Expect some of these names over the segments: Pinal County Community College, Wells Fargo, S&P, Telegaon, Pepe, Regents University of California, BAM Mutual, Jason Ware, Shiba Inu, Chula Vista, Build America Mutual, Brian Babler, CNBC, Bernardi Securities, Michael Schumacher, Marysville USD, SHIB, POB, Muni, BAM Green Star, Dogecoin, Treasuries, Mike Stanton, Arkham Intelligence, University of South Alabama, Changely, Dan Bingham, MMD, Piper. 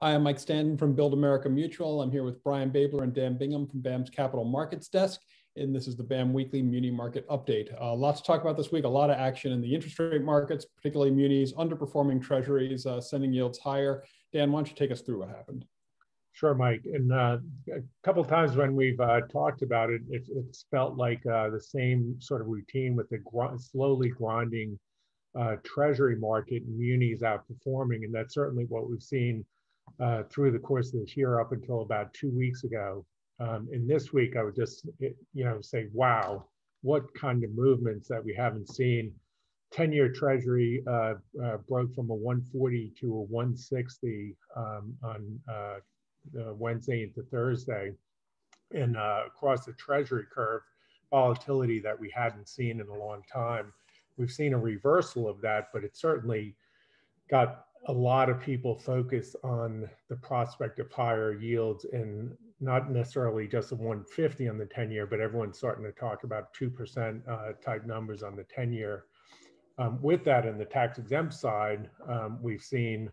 I am Mike Stanton from Build America Mutual. I'm here with Brian Babler and Dan Bingham from BAM's Capital Markets Desk, and this is the BAM Weekly Muni Market Update. Lots to talk about this week, a lot of action in the interest rate markets, particularly munis, underperforming treasuries, sending yields higher. Dan, why don't you take us through what happened? Sure, Mike. And a couple of times when we've talked about it, it's felt like the same sort of routine with the slowly grinding treasury market, munis outperforming, and that's certainly what we've seen through the course of this year up until about 2 weeks ago. And this week, I would just say, wow, what kind of movements that we haven't seen. 10-year Treasury broke from a 140 to a 160 on Wednesday into Thursday, and across the Treasury curve, volatility that we hadn't seen in a long time. We've seen a reversal of that, but it certainly got a lot of people focused on the prospect of higher yields, and not necessarily just a 150 on the 10-year, but everyone's starting to talk about 2% type numbers on the 10-year. With that, in the tax-exempt side, we've seen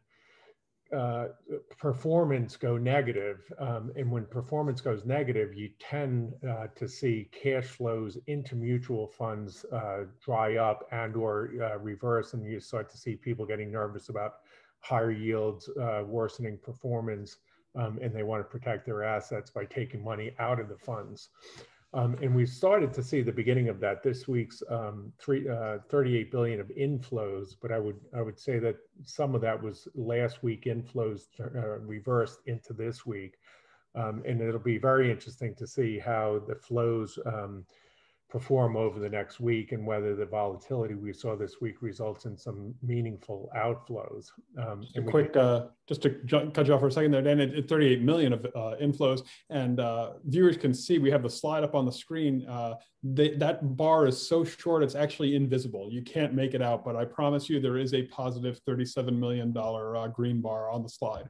performance go negative, and when performance goes negative, you tend to see cash flows into mutual funds dry up and or reverse, and you start to see people getting nervous about higher yields, worsening performance, and they want to protect their assets by taking money out of the funds. And we've started to see the beginning of that this week's $38 billion of inflows, but I would say that some of that was last week inflows reversed into this week. And it'll be very interesting to see how the flows perform over the next week and whether the volatility we saw this week results in some meaningful outflows. Just to cut you off for a second there, Dan, at 38 million of inflows, and viewers can see, we have the slide up on the screen. That bar is so short, it's actually invisible. You can't make it out, but I promise you there is a positive $37 million green bar on the slide.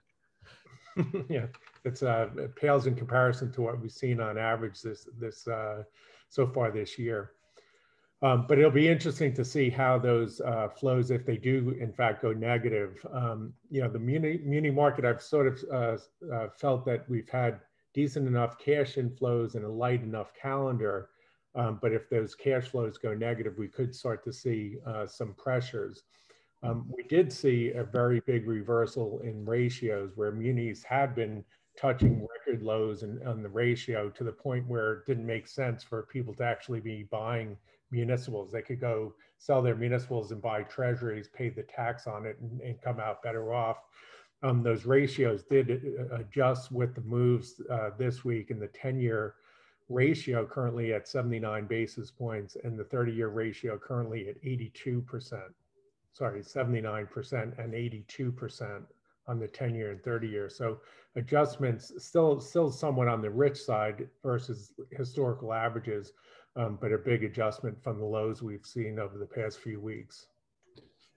Yeah, it pales in comparison to what we've seen on average so far this year. But it'll be interesting to see how those flows, if they do in fact go negative. The muni market, I've sort of felt that we've had decent enough cash inflows and a light enough calendar. But if those cash flows go negative, we could start to see some pressures. We did see a very big reversal in ratios where munis had been touching record lows on the ratio to the point where it didn't make sense for people to actually be buying municipals. They could go sell their municipals and buy treasuries, pay the tax on it, and come out better off. Those ratios did adjust with the moves this week, and the 10-year ratio currently at 79 basis points and the 30-year ratio currently at 82%. Sorry, 79% and 82% on the 10-year and 30-year. So adjustments still somewhat on the rich side versus historical averages, but a big adjustment from the lows we've seen over the past few weeks.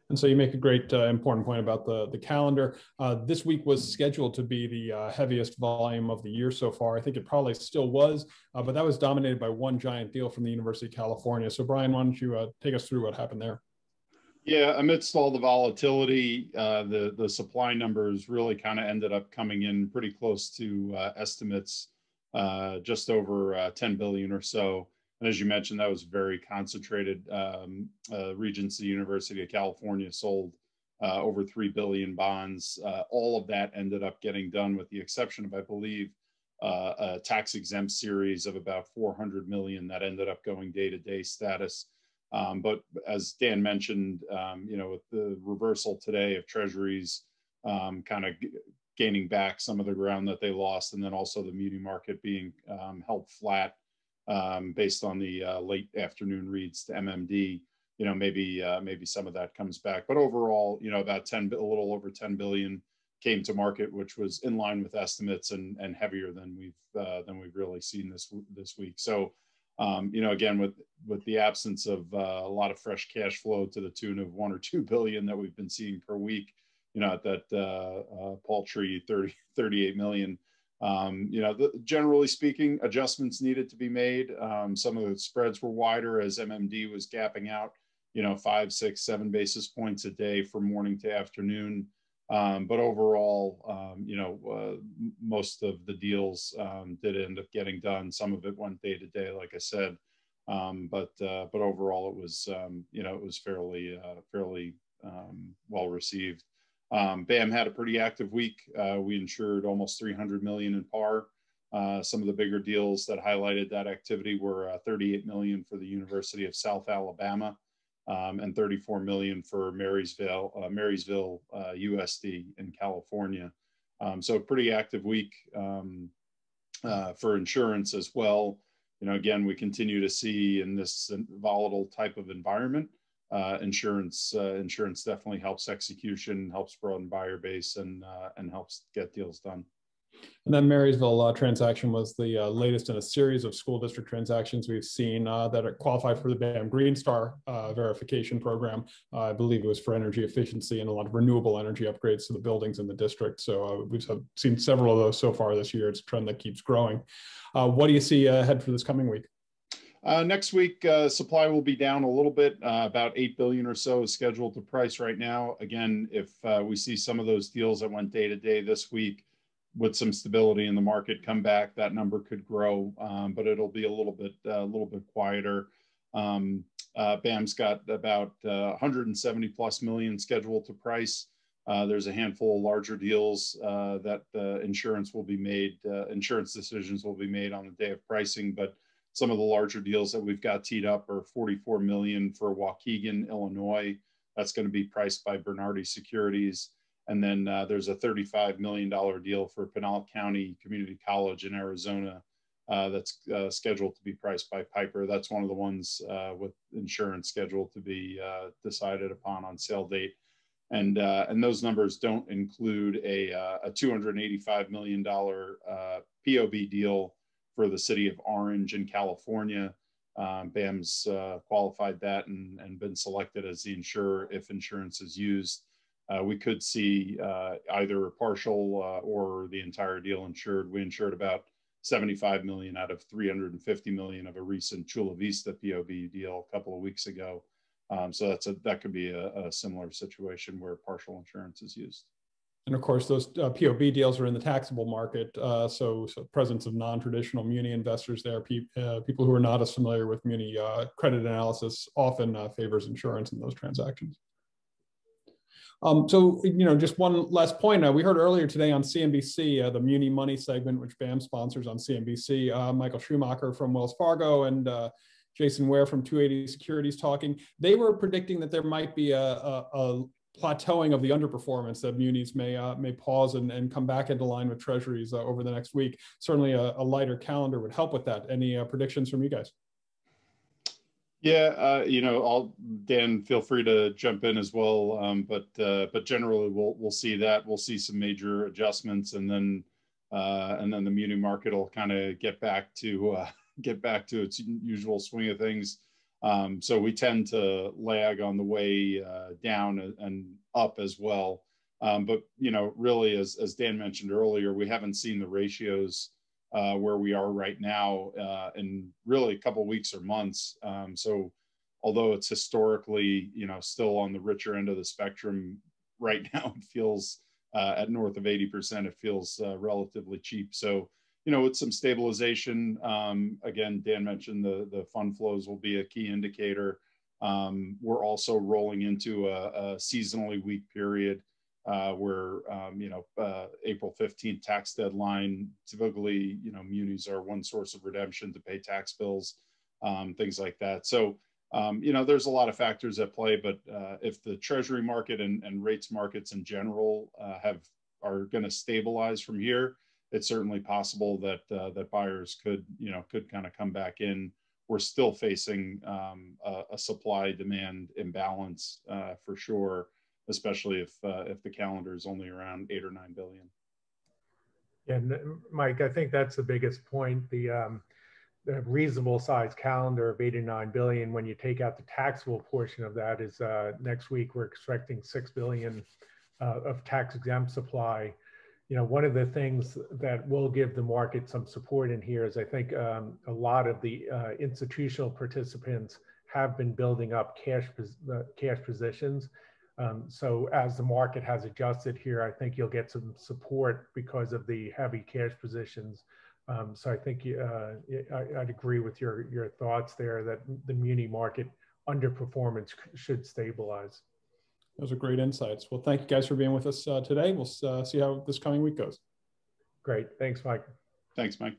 And so you make a great important point about the calendar. This week was scheduled to be the heaviest volume of the year so far. I think it probably still was, but that was dominated by one giant deal from the University of California. So Brian, why don't you take us through what happened there? Yeah, amidst all the volatility, the supply numbers really kind of ended up coming in pretty close to estimates, just over 10 billion or so. And as you mentioned, that was very concentrated. Regents University of California sold over 3 billion bonds. All of that ended up getting done with the exception of, I believe, a tax-exempt series of about 400 million that ended up going day-to-day status. But as Dan mentioned, with the reversal today of Treasuries kind of gaining back some of the ground that they lost, and then also the muni market being held flat based on the late afternoon reads to MMD, maybe some of that comes back. But overall, about a little over 10 billion came to market, which was in line with estimates and heavier than we've really seen this week. So. Again, with the absence of a lot of fresh cash flow to the tune of 1 or 2 billion that we've been seeing per week, at that paltry 38 million, generally speaking, adjustments needed to be made. Some of the spreads were wider as MMD was gapping out, 5, 6, 7 basis points a day from morning to afternoon. But overall, most of the deals did end up getting done. Some of it went day to day, like I said. But overall, it was it was fairly well received. BAM had a pretty active week. We insured almost $300 million in par. Some of the bigger deals that highlighted that activity were $38 million for the University of South Alabama and $34 million for Marysville USD in California. So a pretty active week for insurance as well. Again, we continue to see in this volatile type of environment, insurance definitely helps execution, helps broaden buyer base, and helps get deals done. And that Marysville transaction was the latest in a series of school district transactions we've seen that are qualified for the BAM Green Star verification program. I believe it was for energy efficiency and a lot of renewable energy upgrades to the buildings in the district. So we've seen several of those so far this year. It's a trend that keeps growing. What do you see ahead for this coming week? Next week, supply will be down a little bit, about $8 billion or so is scheduled to price right now. Again, if we see some of those deals that went day to day this week, with some stability in the market come back, that number could grow, but it'll be a little bit quieter. BAM's got about 170 plus million scheduled to price. There's a handful of larger deals that insurance decisions will be made on the day of pricing, but some of the larger deals that we've got teed up are $44 million for Waukegan, Illinois. That's going to be priced by Bernardi Securities. And then there's a $35 million deal for Pinal County Community College in Arizona that's scheduled to be priced by Piper. That's one of the ones with insurance scheduled to be decided upon on sale date. And those numbers don't include a $285 million POB deal for the city of Orange in California. BAM's qualified that and been selected as the insurer if insurance is used. We could see either a partial or the entire deal insured. We insured about $75 million out of $350 million of a recent Chula Vista POB deal a couple of weeks ago. So that could be a similar situation where partial insurance is used. And of course, those POB deals are in the taxable market. So presence of non-traditional muni investors there, people who are not as familiar with muni credit analysis often favors insurance in those transactions. Just one last point. We heard earlier today on CNBC, the Muni Money segment, which BAM sponsors on CNBC, Michael Schumacher from Wells Fargo and Jason Ware from 280 Securities talking. They were predicting that there might be a plateauing of the underperformance, that munis may pause and come back into line with Treasuries over the next week. Certainly a lighter calendar would help with that. Any predictions from you guys? Yeah, Dan, feel free to jump in as well. But generally, we'll see that some major adjustments, and then the muni market will kind of get back to its usual swing of things. So we tend to lag on the way down and up as well. Really, as Dan mentioned earlier, we haven't seen the ratios where we are right now in really a couple weeks or months. So although it's historically, still on the richer end of the spectrum, right now it feels at north of 80%, it feels relatively cheap. So, with some stabilization, again, Dan mentioned the fund flows will be a key indicator. We're also rolling into a seasonally weak period. Where, April 15th tax deadline, typically, munis are one source of redemption to pay tax bills, things like that. So, there's a lot of factors at play, but if the treasury market and rates markets in general are going to stabilize from here, it's certainly possible that that buyers could kind of come back in. We're still facing a supply-demand imbalance for sure, especially if the calendar is only around 8 or 9 billion. And Mike, I think that's the biggest point. The reasonable size calendar of 8 or 9 billion, when you take out the taxable portion of that, is next week we're expecting 6 billion of tax exempt supply. One of the things that will give the market some support in here is I think a lot of the institutional participants have been building up cash positions. So as the market has adjusted here, I think you'll get some support because of the heavy cash positions. So I think I'd agree with your thoughts there that the muni market underperformance should stabilize. Those are great insights. Well, thank you guys for being with us today. We'll see how this coming week goes. Great. Thanks, Mike. Thanks, Mike.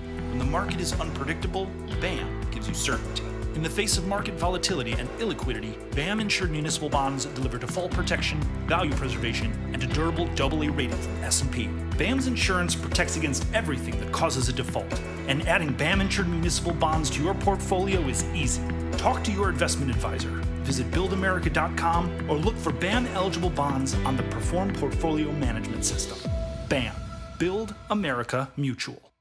When the market is unpredictable, BAM gives you certainty. In the face of market volatility and illiquidity, BAM insured municipal bonds deliver default protection, value preservation, and a durable AA rating from S&P. BAM's insurance protects against everything that causes a default, and adding BAM insured municipal bonds to your portfolio is easy. Talk to your investment advisor. Visit buildamerica.com or look for BAM eligible bonds on the Perform Portfolio Management System. BAM. Build America Mutual.